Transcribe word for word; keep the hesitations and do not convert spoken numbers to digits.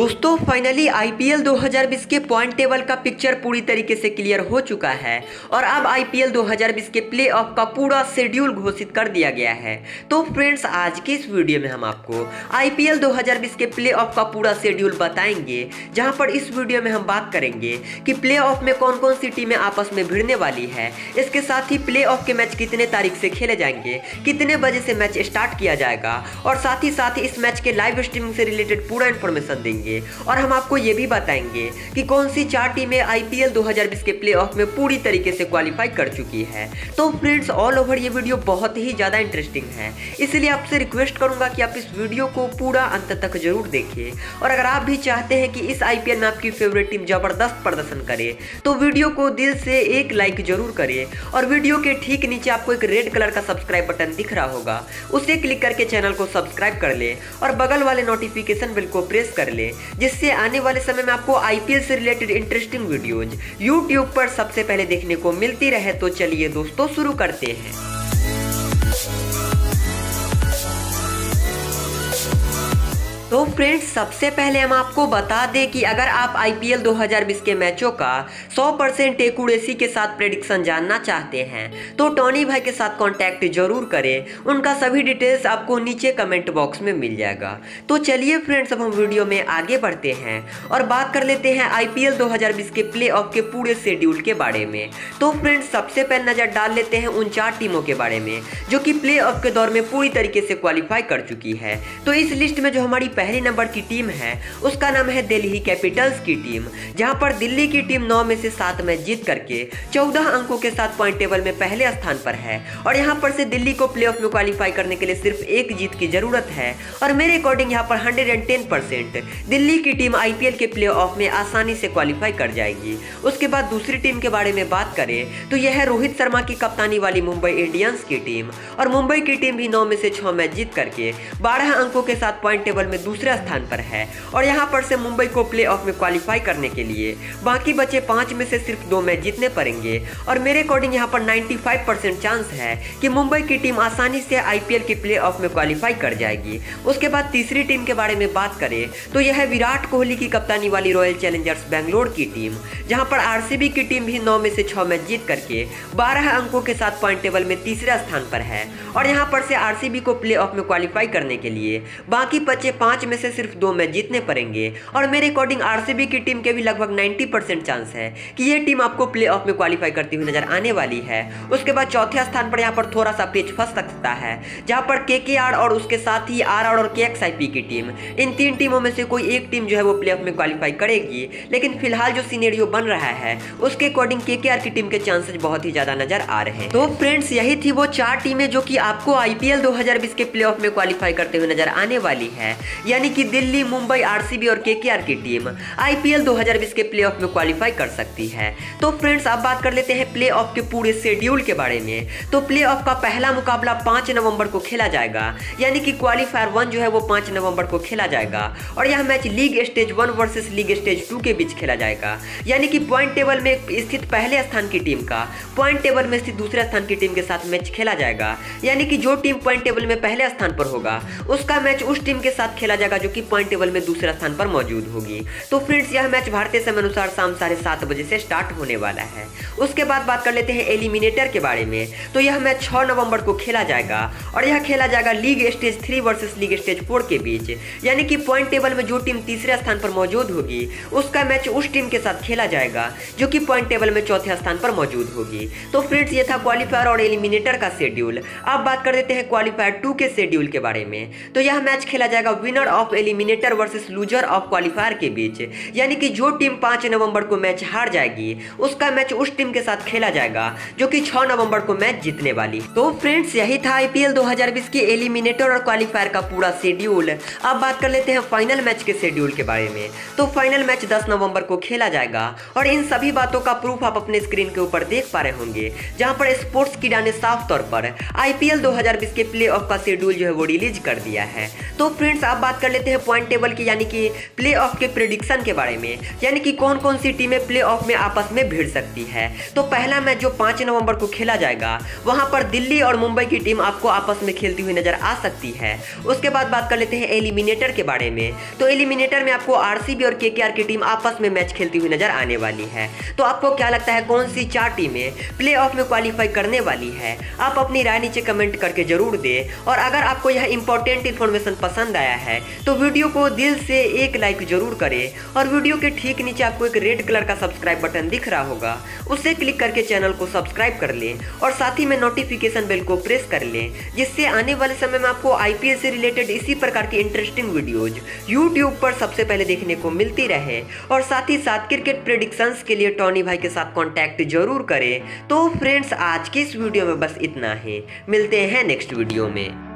दोस्तों finally IPL दो हज़ार बीस के पॉइंट टेबल का पिक्चर पूरी तरीके से क्लियर हो चुका है और अब आईपीएल दो हज़ार बीस के प्लेऑफ का पूरा शेड्यूल घोषित कर दिया गया है। तो फ्रेंड्स आज की इस वीडियो में हम आपको आईपीएल दो हज़ार बीस के प्लेऑफ का पूरा शेड्यूल बताएंगे, जहां पर इस वीडियो में हम बात करेंगे कि प्लेऑफ में कौन कौन सी टीमें आपस में भिड़ने वाली है। इसके साथ ही प्लेऑफ के मैच कितने तारीख से खेले जाएंगे, कितने बजे से मैच स्टार्ट किया जाएगा और साथ ही साथ इस मैच के लाइव स्ट्रीमिंग से रिलेटेड पूरा इन्फॉर्मेशन देंगे। और हम आपको ये भी बताएंगे कि कौन सी चार टीमें आईपीएल दो हज़ार बीस के प्लेऑफ में पूरी तरीके से क्वालिफाई कर चुकी है। तो फ्रेंड्स ऑल ओवर ये वीडियो बहुत ही ज़्यादा इंटरेस्टिंग है, इसलिए आपसे रिक्वेस्ट करूंगा कि आप इस वीडियो को पूरा अंत तक जरूर देखें। और अगर आप भी चाहते हैं कि इस आईपीएल में आपकी फेवरेट टीम जबरदस्त प्रदर्शन करे तो वीडियो को दिल से एक लाइक जरूर करे और वीडियो के ठीक नीचे आपको एक रेड कलर का सब्सक्राइब बटन दिख रहा होगा, उसे क्लिक करके चैनल को सब्सक्राइब कर ले और बगल वाले नोटिफिकेशन बेल को प्रेस कर ले, जिससे आने वाले समय में आपको आईपीएल से रिलेटेड इंटरेस्टिंग वीडियोज यूट्यूब पर सबसे पहले देखने को मिलती रहे। तो चलिए दोस्तों शुरू करते हैं। तो फ्रेंड्स सबसे पहले हम आपको बता दें कि अगर आप आईपीएल दो हज़ार बीस के मैचों का सौ परसेंट एक्यूरेसी के साथ प्रेडिक्शन जानना चाहते हैं तो टॉनी भाई के साथ कांटेक्ट जरूर करें, उनका सभी डिटेल्स आपको नीचे कमेंट बॉक्स में मिल जाएगा। तो चलिए फ्रेंड्स अब हम वीडियो में आगे बढ़ते हैं और बात कर लेते हैं आईपीएल दो हज़ार बीस के प्लेऑफ के पूरे शेड्यूल के बारे में। तो फ्रेंड्स सबसे पहले नज़र डाल लेते हैं उन चार टीमों के बारे में जो कि प्लेऑफ के दौर में पूरी तरीके से क्वालिफाई कर चुकी है। तो इस लिस्ट में जो हमारी पहले नंबर की टीम है उसका नाम है दिल्ली कैपिटल्स की टीम, जहां पर दिल्ली की टीम नौ में से सात मैच जीत करके चौदह अंकों के साथ पॉइंट टेबल में पहले स्थान पर है और यहां पर से दिल्ली को प्लेऑफ में क्वालिफाई करने के लिए सिर्फ एक जीत की जरूरत है। और मेरे अकॉर्डिंग यहां पर एक सौ दस परसेंट दिल्ली की टीम आईपीएल के प्लेऑफ में आसानी से क्वालिफाई कर जाएगी। उसके बाद दूसरी टीम के बारे में बात करें तो यह है रोहित शर्मा की कप्तानी वाली मुंबई इंडियंस की टीम और मुंबई की टीम भी नौ में से छह मैच जीत करके बारह अंकों के साथ पॉइंट टेबल में दूसरे स्थान पर है और यहां पर से मुंबई को प्लेऑफ में क्वालिफाई करने के लिए बाकी बचे पांच में से सिर्फ दो मैच जीतने पड़ेंगे। और मेरे अकॉर्डिंग यहां पर पचानवे परसेंट चांस है कि मुंबई की टीम आसानी से आईपीएल के प्लेऑफ में क्वालिफाई कर जाएगी। उसके बाद तीसरी टीम के बारे में बात करें तो यह है विराट कोहली की कप्तानी वाली रॉयल चैलेंजर्स बेंगलोर की टीम, जहां पर आरसीबी की टीम भी नौ में से छह मैच जीत करके बारह अंकों के साथ पॉइंट टेबल में तीसरे स्थान पर है और यहाँ पर से आरसीबी को प्लेऑफ में क्वालिफाई करने के लिए बाकी बचे पांच में से सिर्फ दो मैच जीतने पड़ेंगे। और मेरे अकॉर्डिंग आरसीबी की टीम के भी लगभग नब्बे परसेंट चांस है कि यह टीम आपको प्लेऑफ में क्वालिफाई करती हुई नजर आने वाली है। उसके बाद चौथे स्थान पर यहां पर थोड़ा सा पेच फंस सकता है, जहां पर केकेआर और उसके साथ ही आरआर और केएक्सआईपी की टीम, इन तीन टीमों में से कोई एक टीम जो है वो प्लेऑफ में क्वालिफाई करेगी। लेकिन फिलहाल जो सीनेरियो बन रहा है उसके अकॉर्डिंग केकेआर की टीम के चांसेस बहुत ही ज्यादा नजर आ रहे हैं। तो फ्रेंड्स यही थी वो चार टीमें जो कि आपको आईपीएल दो हज़ार बीस के प्लेऑफ में क्वालिफाई करते हुए नजर आने वाली है, यानी कि दिल्ली, मुंबई, आरसीबी और केकेआर की टीम आईपीएल दो हज़ार बीस के प्लेऑफ में क्वालिफाई कर सकती है। तो फ्रेंड्स अब बात कर लेते हैं प्लेऑफ के पूरे शेड्यूल के बारे में। तो प्लेऑफ का पहला मुकाबला पाँच नवंबर को खेला जाएगा, यानी कि क्वालिफायर वन जो है वो पाँच नवंबर को खेला जाएगा और यह match league stage one versus league stage two के बीच खेला जाएगा, यानी कि पॉइंट टेबल में स्थित पहले स्थान की टीम का पॉइंट टेबल में स्थित दूसरे स्थान की टीम के साथ मैच खेला जाएगा। यानी कि जो टीम पॉइंट टेबल में पहले स्थान पर होगा उसका मैच उस टीम के साथ खेला जाएगा जो कि पॉइंट टेबल में दूसरा स्थान पर मौजूद होगी। तो फ्रेंड्स यह मैच भारतीय समय अनुसार शाम साढ़े सात बजे से स्टार्ट होने वाला है। उसके बाद बात कर लेते हैं एलिमिनेटर के बारे में। तो यह मैच छह नवंबर को खेला जाएगा और यह खेला जाएगा league stage three versus league stage four के बीच, यानी कि पॉइंट टेबल में जो टीम तीसरे स्थान पर मौजूद होगी उसका मैच उस टीम के साथ खेला जाएगा जो कि पॉइंट टेबल में चौथे स्थान पर मौजूद होगी। तो फ्रेंड्स यह था क्वालिफायर और एलिमिनेटर का शेड्यूल। अब बात कर लेते हैं क्वालिफायर टू के शेड्यूल के बारे में। तो यह मैच खेला जाएगा winner of eliminator versus loser of qualifier के बीच, यानी कि जो टीम पाँच नवंबर को मैच हार जाएगी उसका मैच उस टीम के साथ खेला जाएगा जो कि छह नवंबर को मैच जीतने वाली। तो फ्रेंड्स यही था आईपीएल दो हज़ार बीस के एलिमिनेटर और क्वालिफायर का पूरा शेड्यूल। अब बात कर लेते हैं फाइनल मैच के शेड्यूल के बारे में। तो फाइनल मैच दस नवंबर को खेला जाएगा और इन सभी बातों का प्रूफ आप अपने स्क्रीन के ऊपर देख पा रहे होंगे, जहां पर स्पोर्ट्स कीड़ा ने साफ तौर पर आईपीएल दो हज़ार बीस के प्लेऑफ का शेड्यूल जो है वो रिलीज कर दिया है। तो फ्रेंड्स अब बात कर लेते हैं पॉइंट टेबल की, यानी कि प्ले ऑफ के प्रेडिक्शन के बारे में, यानी कि कौन कौन सी टीमें प्ले ऑफ में आपस में भिड़ सकती है। तो पहला मैच जो पाँच नवंबर को खेला जाएगा वहां पर दिल्ली और मुंबई की टीम आपको आपस में खेलती हुई नजर आ सकती है। उसके बाद बात कर लेते हैं एलिमिनेटर के बारे में। तो एलिमिनेटर में आपको आरसीबी और केकेआर की टीम आपस में मैच खेलती हुई नजर आने वाली है। तो आपको क्या लगता है कौन सी चार टीमें प्ले ऑफ में क्वालिफाई करने वाली है? आप अपनी राय नीचे कमेंट करके जरूर दें, और अगर आपको यह इंपॉर्टेंट इन्फॉर्मेशन पसंद आया है तो वीडियो को दिल से एक लाइक जरूर करें, और वीडियो के ठीक नीचे आपको एक रेड कलर का सब्सक्राइब बटन दिख रहा होगा, उसे क्लिक करके चैनल को सब्सक्राइब कर लें और साथ ही में नोटिफिकेशन बेल को प्रेस कर लें, जिससे आने वाले समय में आपको आईपीएल से रिलेटेड इसी प्रकार की इंटरेस्टिंग वीडियोज यूट्यूब पर सबसे पहले देखने को मिलती रहे। और साथ ही साथ क्रिकेट प्रेडिक्शंस के लिए टॉनी भाई के साथ कॉन्टैक्ट जरूर करें। तो फ्रेंड्स, आज की इस वीडियो में बस इतना ही, मिलते हैं नेक्स्ट वीडियो में।